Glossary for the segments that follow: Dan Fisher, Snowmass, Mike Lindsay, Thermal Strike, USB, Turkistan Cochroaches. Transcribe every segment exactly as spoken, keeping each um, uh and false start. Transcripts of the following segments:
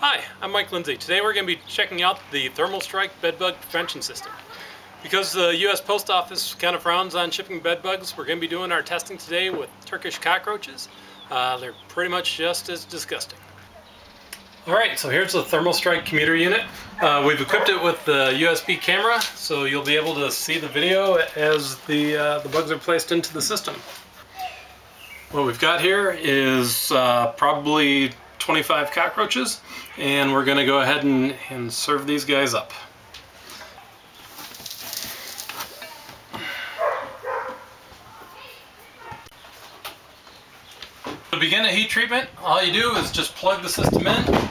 Hi, I'm Mike Lindsay. Today we're going to be checking out the Thermal Strike bedbug prevention system. Because the U S Post Office kind of frowns on shipping bedbugs, we're going to be doing our testing today with Turkish cockroaches. Uh, they're pretty much just as disgusting. Alright, so here's the Thermal Strike commuter unit. Uh, we've equipped it with the U S B camera, so you'll be able to see the video as the, uh, the bugs are placed into the system. What we've got here is uh, probably twenty-five cockroaches, and we're going to go ahead and, and serve these guys up. To begin a heat treatment, all you do is just plug the system in.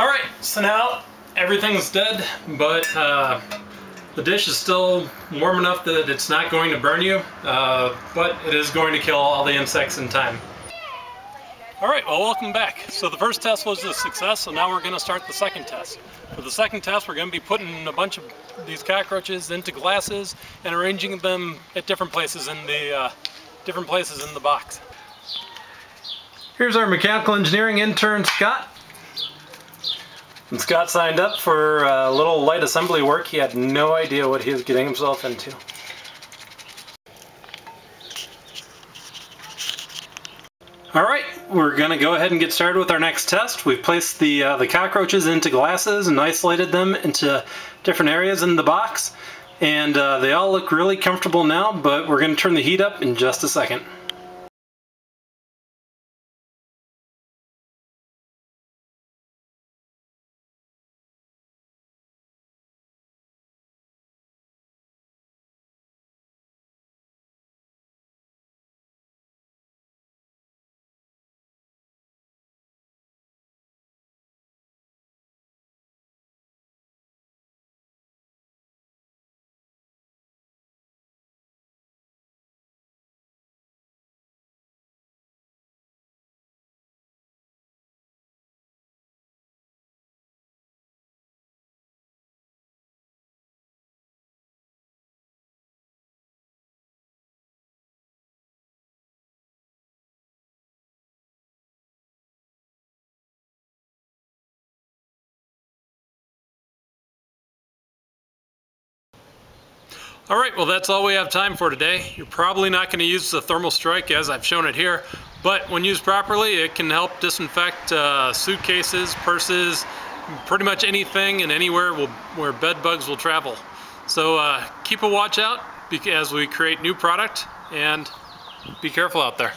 Alright, so now everything's dead, but uh, the dish is still warm enough that it's not going to burn you, uh, but it is going to kill all the insects in time. Alright, well, welcome back. So the first test was a success, so now we're going to start the second test. For the second test, we're going to be putting a bunch of these cockroaches into glasses and arranging them at different places in the, uh, different places in the box. Here's our mechanical engineering intern, Scott. And Scott signed up for a little light assembly work. He had no idea what he was getting himself into. Alright, we're going to go ahead and get started with our next test. We've placed the, uh, the cockroaches into glasses and isolated them into different areas in the box. And uh, they all look really comfortable now, but we're going to turn the heat up in just a second. Alright, well, that's all we have time for today. You're probably not going to use the Thermal Strike as I've shown it here, but when used properly, it can help disinfect uh, suitcases, purses, pretty much anything and anywhere will, where bed bugs will travel. So uh, keep a watch out as we create new product, and be careful out there.